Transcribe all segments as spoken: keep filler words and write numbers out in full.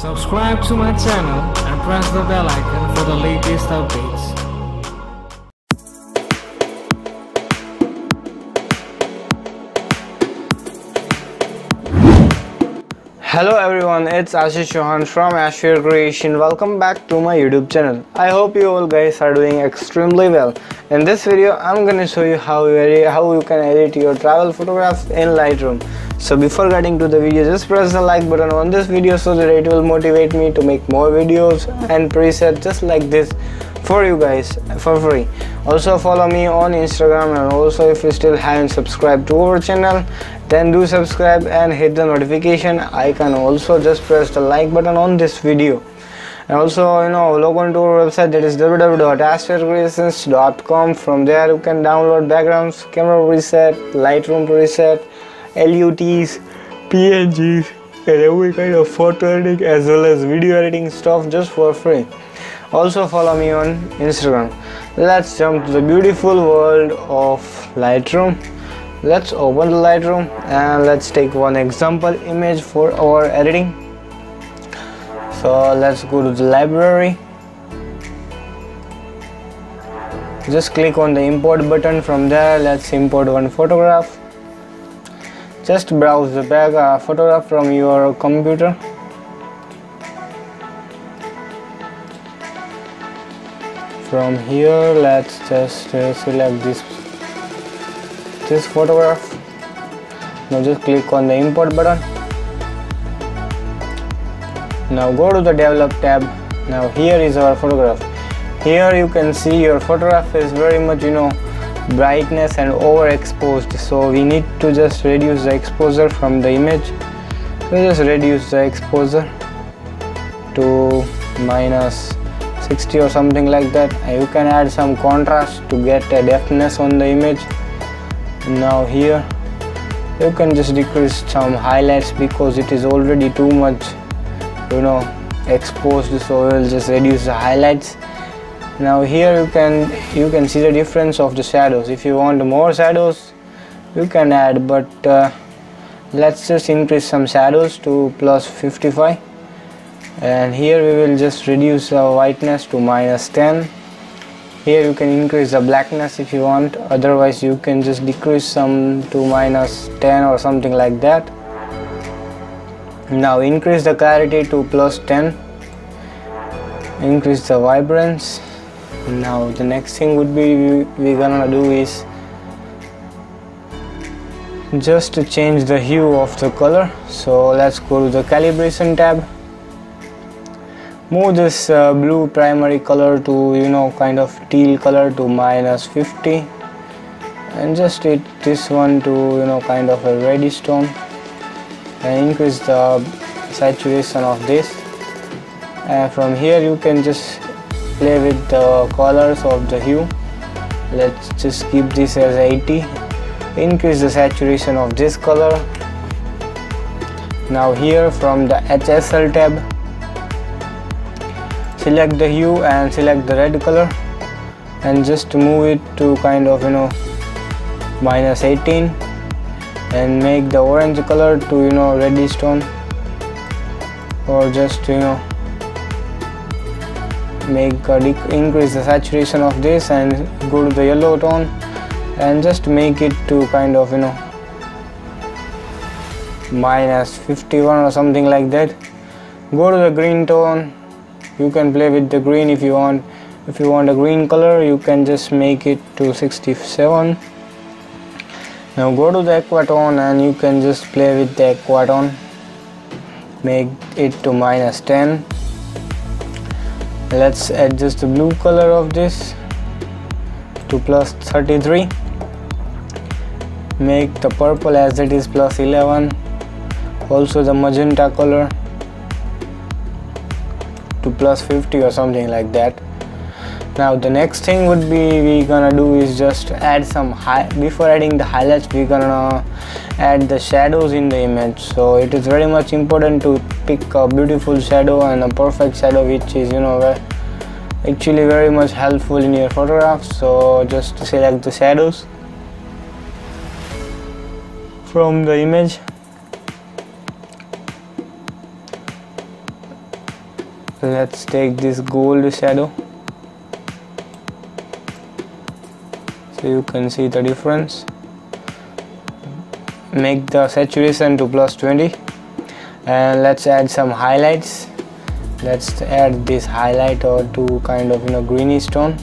Subscribe to my channel and press the bell icon for the latest updates. Hello everyone, it's Ashish Johan from Ashfield Creation. Welcome back to my YouTube channel. I hope you all guys are doing extremely well. In this video, I'm gonna show you how you edit, how you can edit your travel photographs in Lightroom. So before getting to the video, just press the like button on this video so that it will motivate me to make more videos and presets just like this for you guys for free. Also follow me on Instagram, and also if you still haven't subscribed to our channel, then do subscribe and hit the notification icon. Also just press the like button on this video, and also you know log on to our website, that is w w w dot ashvircreations dot com. From there you can download backgrounds, camera preset, Lightroom preset, L U Ts, P N Gs, and every kind of photo editing as well as video editing stuff just for free. Also follow me on Instagram. Let's jump to the beautiful world of Lightroom. Let's open the Lightroom and let's take one example image for our editing. So let's go to the library. Just click on the import button. From there let's import one photograph. Just browse the back uh, photograph from your computer. From here let's just uh, select this this photograph. Now just click on the import button. Now go to the develop tab. Now here is our photograph. Here you can see your photograph is very much you know brightness and overexposed, so we need to just reduce the exposure from the image. So just reduce the exposure to minus sixty or something like that. You can add some contrast to get a deftness on the image. Now here you can just decrease some highlights because it is already too much you know exposed, so we'll just reduce the highlights. Now here you can you can see the difference of the shadows. If you want more shadows you can add, but uh, let's just increase some shadows to plus fifty-five, and here we will just reduce the whiteness to minus ten. Here you can increase the blackness if you want, otherwise you can just decrease some to minus ten or something like that. Now increase the clarity to plus ten, increase the vibrance. Now the next thing would be we're gonna do is just to change the hue of the color. So let's go to the calibration tab. Move this uh, blue primary color to you know kind of teal color to minus fifty, and just hit this one to you know kind of a reddish tone, and increase the saturation of this. And from here you can just play with the colors of the hue. Let's just keep this as eighty. Increase the saturation of this color. Now here from the H S L tab, select the hue and select the red color, and just move it to kind of you know minus eighteen, and make the orange color to you know reddish tone, or just you know make uh, increase the saturation of this and go to the yellow tone, and just make it to kind of you know minus fifty-one or something like that. Go to the green tone. You can play with the green if you want. If you want a green color you can just make it to sixty-seven. Now go to the aqua tone, and you can just play with the aqua tone. Make it to minus ten. Let's adjust the blue color of this to plus thirty-three. Make the purple as it is plus eleven. Also the magenta color to plus fifty or something like that. Now the next thing would be we gonna do is just add some high. Before adding the highlights we gonna add the shadows in the image. So it is very much important to pick a beautiful shadow and a perfect shadow, which is you know actually very much helpful in your photographs. So just select the shadows from the image Let's take this gold shadow, so you can see the difference. Make the saturation to plus twenty, and let's add some highlights. Let's add this highlight or two kind of you know greenish tone,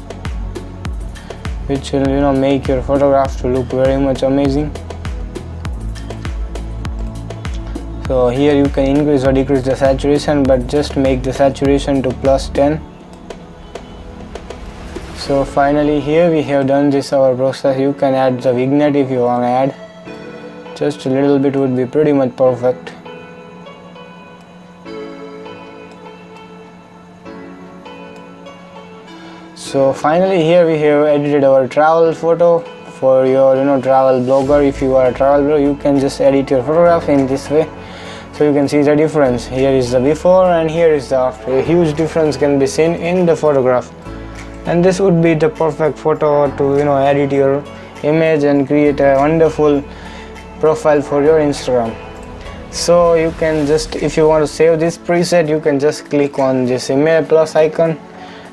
which will you know make your photograph to look very much amazing. So here you can increase or decrease the saturation, but just make the saturation to plus ten. So finally here we have done this our process. You can add the vignette if you want to add, just a little bit would be pretty much perfect. So finally here we have edited our travel photo. For your you know travel blogger, if you are a travel blogger, you can just edit your photograph in this way. So you can see the difference. Here is the before and here is the after. A huge difference can be seen in the photograph, and this would be the perfect photo to you know edit your image and create a wonderful profile for your Instagram. So you can just, if you want to save this preset, you can just click on this image plus icon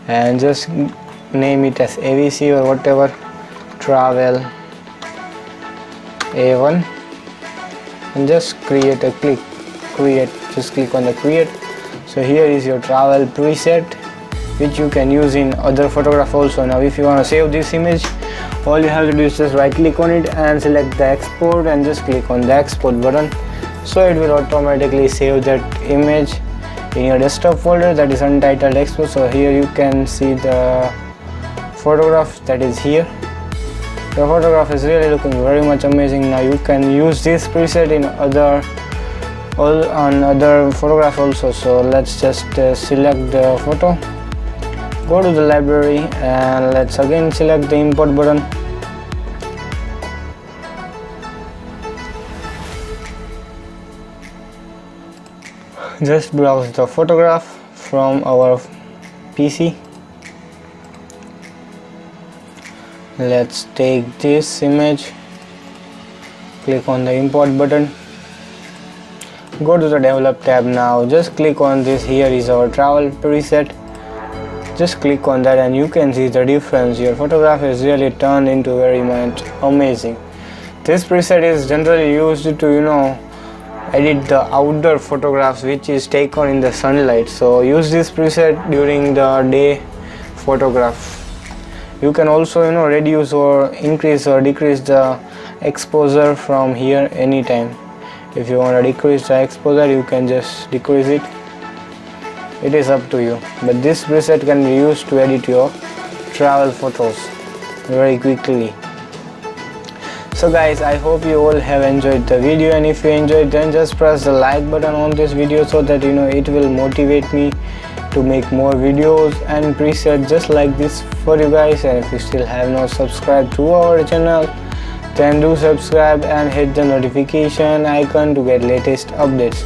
and just name it as A B C or whatever, travel A one, and just create a click create just click on the create. So here is your travel preset, which you can use in other photograph also. Now if you want to save this image, all you have to do is just right click on it and select the export and just click on the export button. So it will automatically save that image in your desktop folder, that is untitled export. So here you can see the photograph that is here. The photograph is really looking very much amazing. Now you can use this preset in other all on other photograph also. So let's just uh, select the photo, go to the library, and let's again select the import button. Just browse the photograph from our P C. Let's take this image, click on the import button, go to the develop tab. Now just click on this. Here is our travel preset. Just click on that and you can see the difference. Your photograph is really turned into very much amazing. This preset is generally used to you know edit the outdoor photographs which is taken in the sunlight. So use this preset during the day photograph. You can also you know reduce or increase or decrease the exposure from here anytime. If you want to decrease the exposure, you can just decrease it. It is up to you, but this preset can be used to edit your travel photos very quickly. So guys, I hope you all have enjoyed the video, and if you enjoyed, then just press the like button on this video so that you know it will motivate me to make more videos and presets just like this for you guys. And if you still have not subscribed to our channel, then do subscribe and hit the notification icon to get latest updates.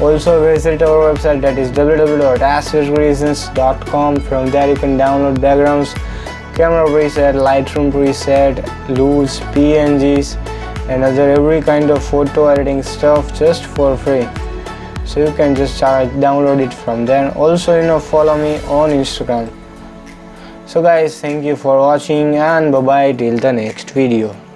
Also visit our website, that is w w w dot ashvircreations dot com. From there you can download backgrounds, camera preset, Lightroom preset, loose P N Gs, and other every kind of photo editing stuff just for free. So you can just download it from there. Also you know follow me on Instagram. So guys, thank you for watching, and bye bye till the next video.